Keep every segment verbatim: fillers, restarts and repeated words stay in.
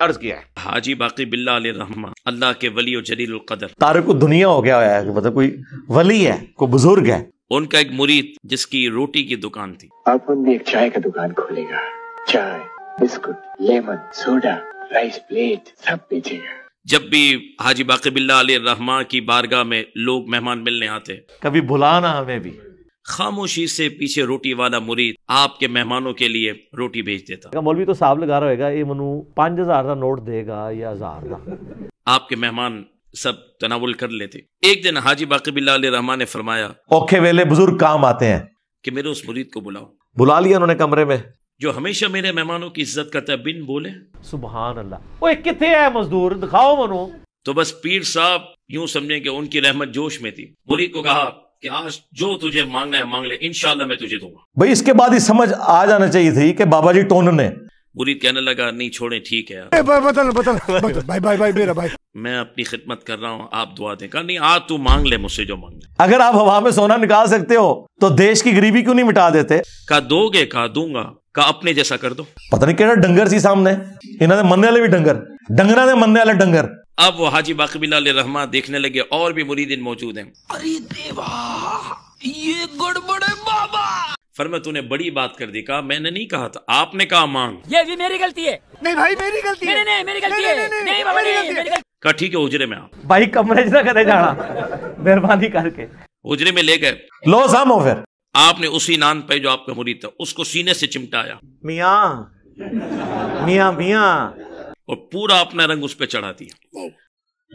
अर्ज किया है। हाजी बाकी बिल्ला अली रहमा अल्लाह के वली और जलील कदर तारक दुनिया हो गया है, मतलब कोई वली है, कोई बुजुर्ग है। उनका एक मुरीद जिसकी रोटी की दुकान थी, अब उनने एक चाय का दुकान खोलेगा, चाय biscuit lemon soda rice plate सब बेचेगा। जब भी हाजी बाकी बिल्ला अली रहमा की बारगाह में लोग मेहमान मिलने आते, कभी भुलाना हमें भी, खामोशी से पीछे रोटी वाला मुरीद आपके मेहमानों के लिए रोटी भेज देता। मौलवी तो साहब लगा रहा होगा, ये मनु पांच हजार का नोट देगा या हजार का। आपके मेहमान सब तनावुल कर लेते। एक दिन हाजी बाकी बिल्ला अली रहमा ने फरमाया, औखे वेले बुजुर्ग काम आते हैं, कि मेरे उस मुरीद को बुलाओ। बुला लिया उन्होंने कमरे में, जो हमेशा मेरे मेहमानों की इज्जत करता है बिन बोले। सुभान अल्लाह, ओए किथे है मजदूर, दिखाओ मनु। तो बस पीर साहब यूं समझे कि उनकी रहमत जोश में थी। मुरीद को कहा कि आज जो तुझे मांगना है मांग ले, इंशाल्लाह मैं तुझे दूंगा। भाई इसके बाद ही समझ आ जाना चाहिए थी कि बाबा जी टोन ने। मुरीद कहने लगा, नहीं छोड़े ठीक है, बतल बतल बतल भाई भाई भाई मेरा भाई, मैं अपनी खिदमत कर रहा हूँ, आप दुआ दें। नहीं आज तू मांग ले मुझसे जो मांग ले। अगर आप हवा में सोना निकाल सकते हो तो देश की गरीबी क्यों नहीं मिटा देते। कहा दोगे, कहा दूंगा, कहा अपने जैसा कर दो। पता नहीं क्या डंगर सी सामने, इन्होंने मनने वाले भी डंगर, डंगरा ने मनने वाले डंगर। अब वो हाजी बाकी बिल्ला अली रहमा देखने लगे और भी मुरीदीन मौजूद हैं। अरे देवा ये गड़बड़ है बाबा। फरमा तूने बड़ी बात कर दी, कहा मैंने नहीं कहा था, आपने कहा मांग। ये भी मेरी गलती है। नहीं भाई मेरी गलती है, नहीं मेरी गलती है, नहीं बाबा मेरी। कहा ठीक है उजरे में आप भाई, कमरे ना करे जाना मेहरबानी करके। उजरे में ले गए, लो सामो फिर आपने उसी नान पे जो आपका मुरीद था उसको सीने से चिमटाया, मिया मिया मिया, और पूरा अपना रंग उस पे चढ़ा दिया।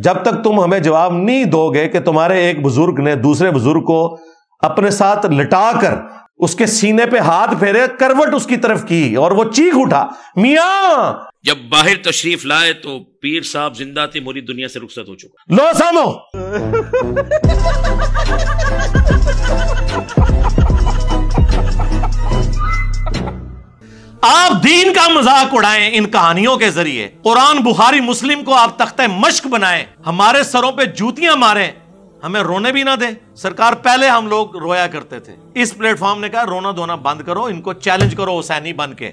जब तक तुम हमें जवाब नहीं दोगे कि तुम्हारे एक बुजुर्ग ने दूसरे बुजुर्ग को अपने साथ लिटाकर उसके सीने पे हाथ फेरे, करवट उसकी तरफ की और वो चीख उठा मियां। जब बाहर तशरीफ लाए तो पीर साहब जिंदा थे, मुरीद दुनिया से रुखसत हो चुका। लो सामो आप दीन का मजाक उड़ाएं इन कहानियों के जरिए, कुरान बुखारी मुस्लिम को आप तख्ते मश्क बनाएं, हमारे सरों पे जूतियां मारें, हमें रोने भी ना दें। सरकार पहले हम लोग रोया करते थे, इस प्लेटफॉर्म ने कहा रोना धोना बंद करो, इनको चैलेंज करो हुसैनी बन के।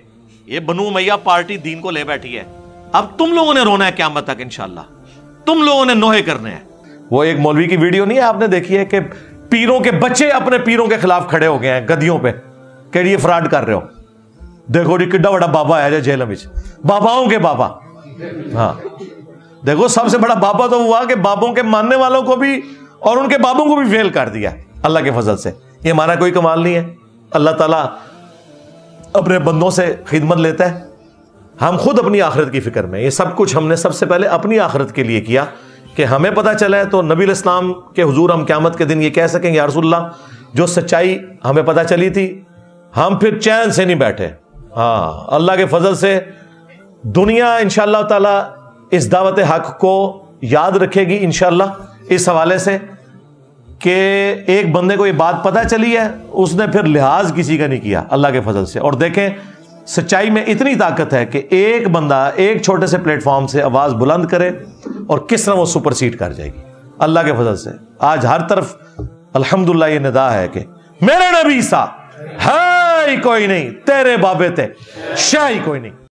ये बनू उमैया पार्टी दीन को ले बैठी है, अब तुम लोगों ने रोना है क़यामत तक इंशाल्लाह, तुम लोगों ने नोहे करने हैं। वो एक मौलवी की वीडियो नहीं है आपने देखी है कि पीरों के बच्चे अपने पीरों के खिलाफ खड़े हो गए हैं गद्दियों पर, कह रही फ्रॉड कर रहे हो, देखो जी किड्डा बड़ा बाबा है जो जेल में, बाबाओं के बाबा। हाँ देखो सबसे बड़ा बाबा तो हुआ कि बाबों के मानने वालों को भी और उनके बाबों को भी फेल कर दिया अल्लाह के फजल से। ये हमारा कोई कमाल नहीं है, अल्लाह ताला अपने बंदों से खिदमत लेता है, हम खुद अपनी आखिरत की फिक्र में। ये सब कुछ हमने सबसे पहले अपनी आखिरत के लिए किया कि हमें पता चला है तो नबी अलैहिस्सलाम के हुजूर हम क़यामत के दिन ये कह सकें या रसूलल्लाह जो सच्चाई हमें पता चली थी हम फिर चैन से नहीं बैठे। हाँ अल्लाह के फजल से दुनिया इंशाअल्लाह ताला इस दावत हक को याद रखेगी इंशाअल्लाह, इस हवाले से कि एक बंदे को ये बात पता चली है उसने फिर लिहाज किसी का नहीं किया अल्लाह के फजल से। और देखें सच्चाई में इतनी ताकत है कि एक बंदा एक छोटे से प्लेटफॉर्म से आवाज़ बुलंद करे और किस तरह वो सुपरसीड कर जाएगी अल्लाह के फजल से। आज हर तरफ अल्हम्दुलिल्लाह ये निदा है कि मेरे नबी सा है कोई नहीं तेरे बाबे थे शाही कोई नहीं।